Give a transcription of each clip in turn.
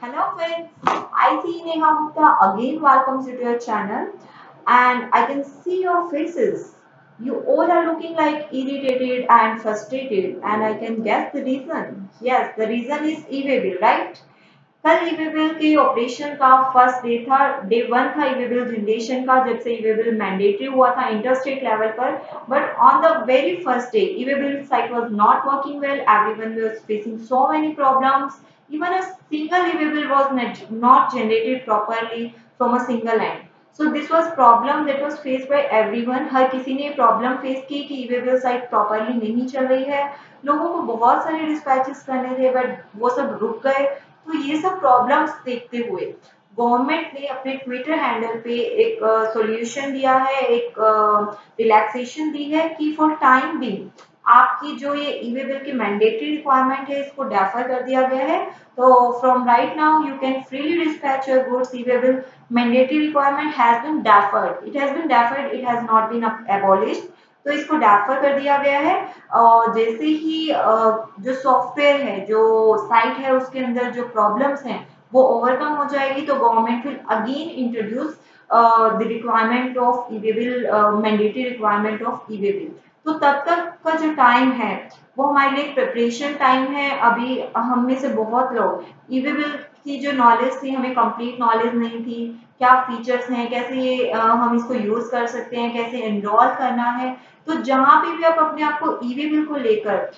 Hello friends, I see Neha Gupta again welcomes you to your channel, and I can see your faces. You all are looking like irritated and frustrated, and I can guess the reason. Yes, the reason is E-Way Bill, right? कल E-Way Bill के operation का first day था, day one था E-Way Bill generation का, जब से E-Way Bill mandatory हुआ था इंटरस्टेट लेवल पर. But on the very first day E-Way Bill site was not working well, everyone was facing so many problems, even a single E-Way Bill was not generated properly from a single end. So this was problem that was faced by everyone. हर किसी ने problem face की कि E-Way Bill site properly नहीं चल रही है. लोगों को बहुत सारे डिस्पैचेस करने थे बट वो सब रुक गए. तो ये सब प्रॉब्लम्स देखते हुए गवर्नमेंट ने अपने ट्विटर हैंडल पे एक सॉल्यूशन दिया है, एक रिलैक्सेशन दी है कि फॉर टाइम बिंग आपकी जो ये E-Way Bill की मैंडेटरी रिक्वायरमेंट है इसको डेफर कर दिया गया है. तो from right now you can freely dispatch your goods. E-Way Bill mandatory requirement has been deferred, it has not been abolished. तो इसको डेफर कर दिया गया है. और जैसे ही जो सॉफ्टवेयर है, जो साइट है, उसके अंदर जो प्रॉब्लम्स हैं वो ओवरकम हो जाएगी तो government will again introduce the requirement of E-Way Bill, mandatory requirement of E-Way Bill. तो तब तक का जो टाइम है वो हमारे लिए प्रिपरेशन टाइम है. अभी हम में से बहुत लोग E-Way Bill की जो नॉलेज थी, हमें कंप्लीट नॉलेज नहीं थी, क्या फीचर्स हैं, कैसे ये हम इसको यूज कर सकते हैं, कैसे एनरोल करना है. तो जहाँ पे भी आप अपने आप को E-Way Bill को लेकर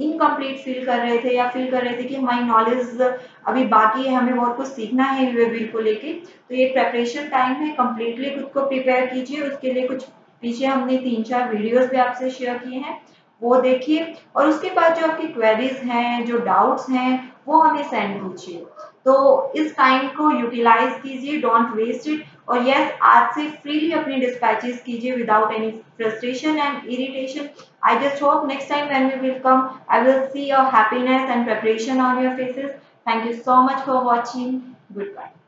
इनकम्प्लीट फील कर रहे थे या फील कर रहे थे कि हमारी नॉलेज अभी बाकी है, हमें बहुत कुछ सीखना है E-Way Bill को लेके, तो ये प्रेपरेशन टाइम है. कम्प्लीटली खुद को प्रिपेयर कीजिए. उसके लिए कुछ पीछे हमने 3-4 वीडियोज भी आपसे शेयर किए हैं, वो देखिए. और उसके बाद जो आपकी क्वेरीज हैं, जो डाउट्स हैं, वो हमें सेंड कीजिए. तो इस टाइम को यूटिलाइज कीजिए, डोंट वेस्ट इट. और यस, आज से फ्रीली अपने डिस्पैचेस कीजिए without any frustration and irritation. I just hope next time when we will come, I will see your happiness and preparation on your faces. Thank you so much for watching. Good bye.